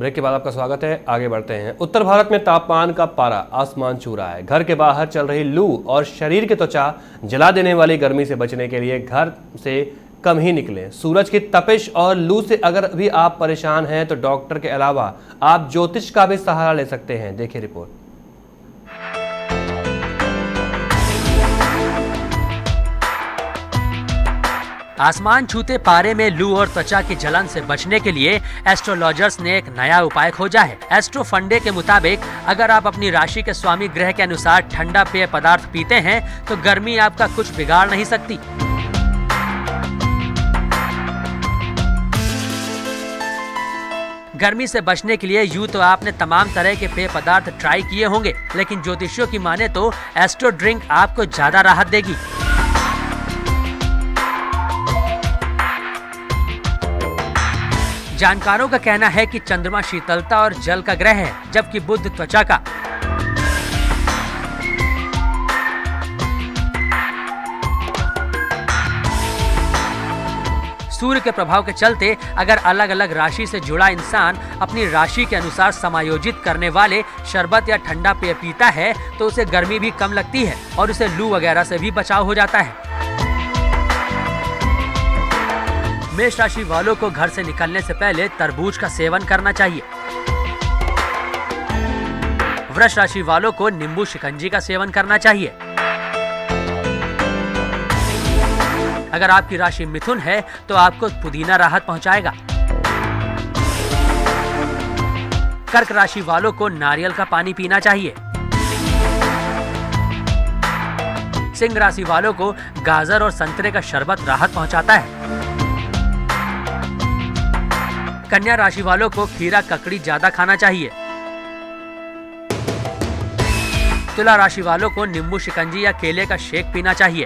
Break के बाद आपका स्वागत है। आगे बढ़ते हैं। उत्तर भारत में तापमान का पारा आसमान छू रहा है। घर के बाहर चल रही लू और शरीर की त्वचा जला देने वाली गर्मी से बचने के लिए घर से कम ही निकलें। सूरज की तपिश और लू से अगर भी आप परेशान हैं तो डॉक्टर के अलावा आप ज्योतिष का भी सहारा ले सकते हैं। देखिए रिपोर्ट। आसमान छूते पारे में लू और त्वचा की जलन से बचने के लिए एस्ट्रोलॉजर्स ने एक नया उपाय खोजा है। एस्ट्रो फंडे के मुताबिक अगर आप अपनी राशि के स्वामी ग्रह के अनुसार ठंडा पेय पदार्थ पीते हैं तो गर्मी आपका कुछ बिगाड़ नहीं सकती। गर्मी से बचने के लिए यूँ तो आपने तमाम तरह के पेय पदार्थ ट्राई किए होंगे, लेकिन ज्योतिषियों की माने तो एस्ट्रो ड्रिंक आपको ज्यादा राहत देगी। जानकारों का कहना है कि चंद्रमा शीतलता और जल का ग्रह है, जबकि बुध त्वचा का। सूर्य के प्रभाव के चलते अगर अलग अलग राशि से जुड़ा इंसान अपनी राशि के अनुसार समायोजित करने वाले शरबत या ठंडा पेय पीता है तो उसे गर्मी भी कम लगती है और उसे लू वगैरह से भी बचाव हो जाता है। मेष राशि वालों को घर से निकलने से पहले तरबूज का सेवन करना चाहिए। वृष राशि वालों को नींबू शिकंजी का सेवन करना चाहिए। अगर आपकी राशि मिथुन है तो आपको पुदीना राहत पहुंचाएगा। कर्क राशि वालों को नारियल का पानी पीना चाहिए। सिंह राशि वालों को गाजर और संतरे का शरबत राहत पहुंचाता है। कन्या राशि वालों को खीरा ककड़ी ज्यादा खाना चाहिए। तुला राशि वालों को नींबू शिकंजी या केले का शेक पीना चाहिए।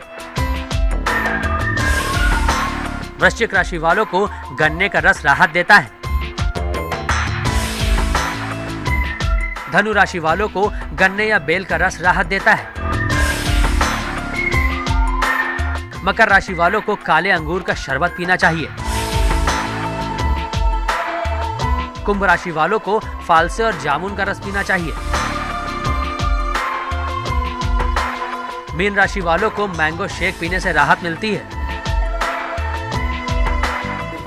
वृश्चिक राशि वालों को गन्ने का रस राहत देता है। धनु राशि वालों को गन्ने या बेल का रस राहत देता है। मकर राशि वालों को काले अंगूर का शरबत पीना चाहिए। कुंभ राशि वालों को फालसे और जामुन का रस पीना चाहिए। मीन राशि वालों को मैंगो शेक पीने से राहत मिलती है।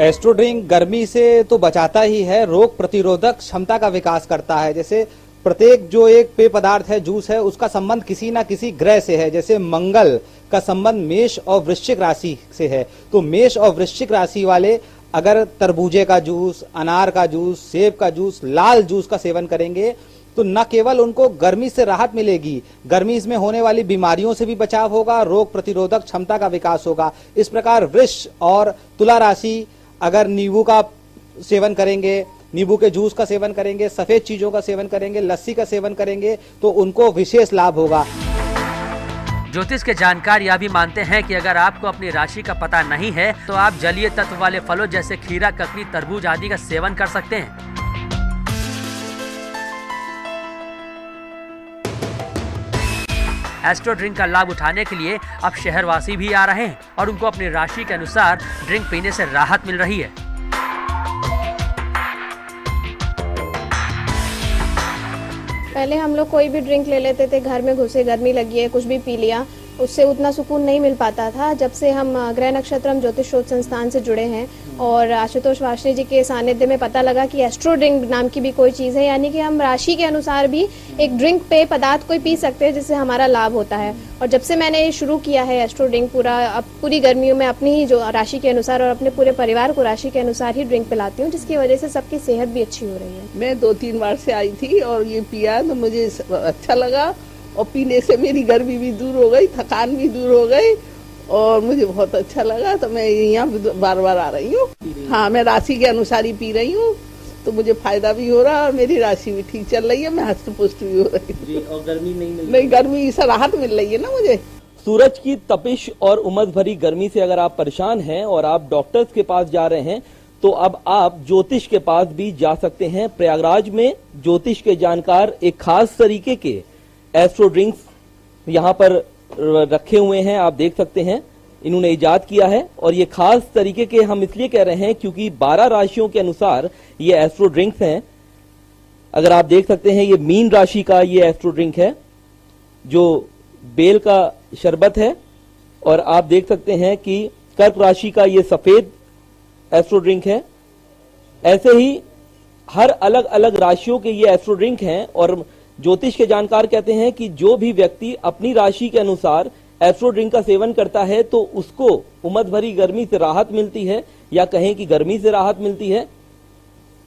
एस्ट्रो ड्रिंक गर्मी से तो बचाता ही है, रोग प्रतिरोधक क्षमता का विकास करता है। जैसे प्रत्येक जो एक पेय पदार्थ है, जूस है, उसका संबंध किसी ना किसी ग्रह से है। जैसे मंगल का संबंध मेष और वृश्चिक राशि से है, तो मेष और वृश्चिक राशि वाले अगर तरबूजे का जूस, अनार का जूस, सेब का जूस, लाल जूस का सेवन करेंगे तो न केवल उनको गर्मी से राहत मिलेगी, गर्मी इसमें होने वाली बीमारियों से भी बचाव होगा, रोग प्रतिरोधक क्षमता का विकास होगा। इस प्रकार वृष और तुला राशि अगर नींबू का सेवन करेंगे, नींबू के जूस का सेवन करेंगे, सफेद चीजों का सेवन करेंगे, लस्सी का सेवन करेंगे तो उनको विशेष लाभ होगा। ज्योतिष के जानकार यह भी मानते हैं कि अगर आपको अपनी राशि का पता नहीं है तो आप जलीय तत्व वाले फलों जैसे खीरा, ककड़ी, तरबूज आदि का सेवन कर सकते हैं। एस्ट्रो ड्रिंक का लाभ उठाने के लिए अब शहरवासी भी आ रहे हैं और उनको अपनी राशि के अनुसार ड्रिंक पीने से राहत मिल रही है। पहले हम लोग कोई भी ड्रिंक ले लेते थे, घर में घुसे, गर्मी लगी है, कुछ भी पी लिया, उससे उतना सुकून नहीं मिल पाता था। जब से हम ग्रह नक्षत्र ज्योतिष शोध संस्थान से जुड़े हैं और आशुतोष वाशनी जी के सानिध्य में पता लगा कि एस्ट्रो ड्रिंक नाम की भी कोई चीज़ है, यानी कि हम राशि के अनुसार भी एक ड्रिंक पेय पदार्थ कोई पी सकते हैं जिससे हमारा लाभ होता है। और जब से मैंने ये शुरू किया है एस्ट्रो ड्रिंक, पूरी गर्मियों में अपनी ही जो राशि के अनुसार और अपने पूरे परिवार को राशि के अनुसार ही ड्रिंक पिलाती हूँ, जिसकी वजह से सबकी सेहत भी अच्छी हो रही है। मैं 2-3 बार से आई थी और ये पिया तो मुझे अच्छा लगा और पीने से मेरी गर्मी भी दूर हो गई, थकान भी दूर हो गई और मुझे बहुत अच्छा लगा। तो मैं यहाँ बार बार आ रही हूँ। हाँ, मैं राशि के अनुसार ही पी रही हूँ तो मुझे फायदा भी हो रहा है और मेरी राशि भी ठीक चल रही है, मैं हष्ट-पुष्ट भी हो रही हूँ और गर्मी नहीं मिल रही। नहीं, गर्मी से राहत मिल रही है ना मुझे। सूरज की तपिश और उमस भरी गर्मी से अगर आप परेशान हैं और आप डॉक्टर्स के पास जा रहे हैं तो अब आप ज्योतिष के पास भी जा सकते हैं। प्रयागराज में ज्योतिष के जानकार एक खास तरीके के एस्ट्रो ड्रिंक्स यहाँ पर रखे हुए हैं, आप देख सकते हैं, इन्होंने इजाद किया है। और ये खास तरीके के हम इसलिए कह रहे हैं क्योंकि 12 राशियों के अनुसार ये एस्ट्रो ड्रिंक्स हैं अगर आप देख सकते हैं ये मीन राशि का ये एस्ट्रो ड्रिंक है जो बेल का शरबत है, और आप देख सकते हैं कि कर्क राशि का ये सफेद एस्ट्रो ड्रिंक है। ऐसे ही हर अलग अलग राशियों के ये एस्ट्रो ड्रिंक हैं, और ज्योतिष के जानकार कहते हैं कि जो भी व्यक्ति अपनी राशि के अनुसार एस्ट्रो ड्रिंक का सेवन करता है तो उसको उमस भरी गर्मी से राहत मिलती है, या कहें कि गर्मी से राहत मिलती है।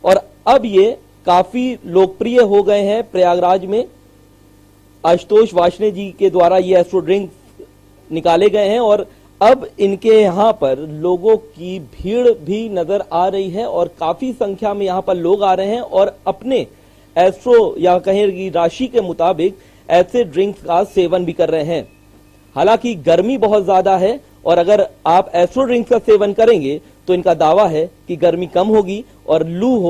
और अब ये काफी लोकप्रिय हो गए हैं प्रयागराज में। आशुतोष वाशने जी के द्वारा ये एस्ट्रो ड्रिंक निकाले गए हैं और अब इनके यहाँ पर लोगों की भीड़ भी नजर आ रही है और काफी संख्या में यहाँ पर लोग आ रहे हैं और अपने एस्ट्रो या कहें कि राशि के मुताबिक ऐसे ड्रिंक्स का सेवन भी कर रहे हैं। हालांकि गर्मी बहुत ज्यादा है और अगर आप एस्ट्रो ड्रिंक्स का सेवन करेंगे तो इनका दावा है कि गर्मी कम होगी और लू हो